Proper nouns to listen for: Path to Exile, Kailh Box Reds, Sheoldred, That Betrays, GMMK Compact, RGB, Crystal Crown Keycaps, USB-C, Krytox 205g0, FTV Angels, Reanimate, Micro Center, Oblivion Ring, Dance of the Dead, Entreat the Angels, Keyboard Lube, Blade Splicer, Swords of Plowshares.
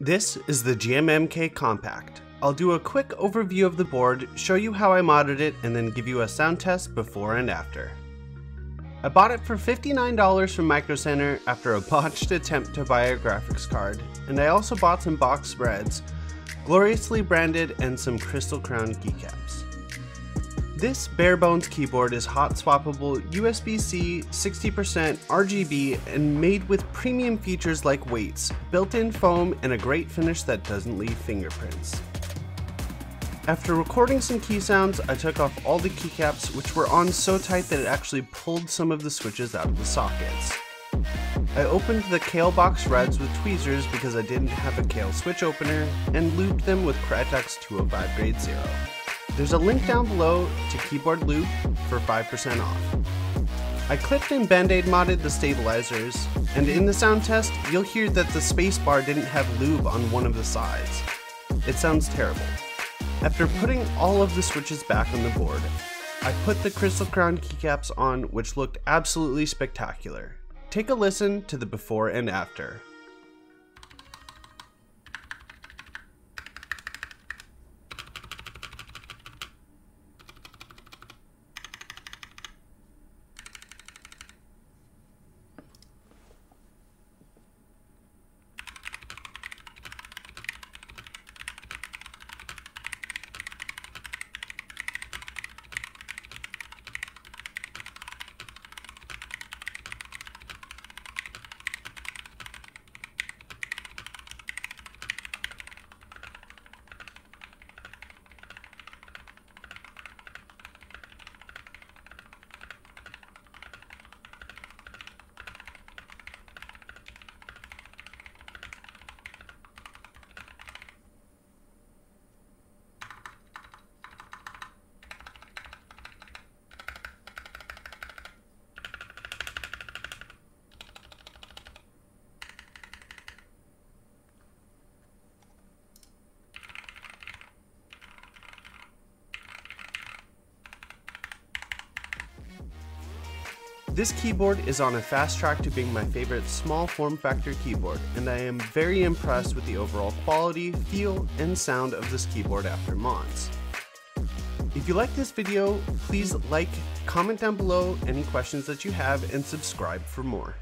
This is the GMMK Compact. I'll do a quick overview of the board, show you how I modded it, and then give you a sound test before and after. I bought it for $59 from Micro Center after a botched attempt to buy a graphics card, and I also bought some box reds, gloriously branded, and some Crystal Crown Keycaps. This bare-bones keyboard is hot swappable, USB-C, 60% RGB, and made with premium features like weights, built-in foam, and a great finish that doesn't leave fingerprints. After recording some key sounds, I took off all the keycaps, which were on so tight that it actually pulled some of the switches out of the sockets. I opened the Kailh Box Reds with tweezers because I didn't have a Kailh switch opener, and lubed them with Krytox 205g0. There's a link down below to Keyboard Lube for 5% off. I clipped and band-aid modded the stabilizers, and in the sound test, you'll hear that the spacebar didn't have lube on one of the sides. It sounds terrible. After putting all of the switches back on the board, I put the Crystal Crown keycaps on, which looked absolutely spectacular. Take a listen to the before and after. This keyboard is on a fast track to being my favorite small form factor keyboard, and I am very impressed with the overall quality, feel, and sound of this keyboard after mods. If you like this video, please like, comment down below any questions that you have, and subscribe for more.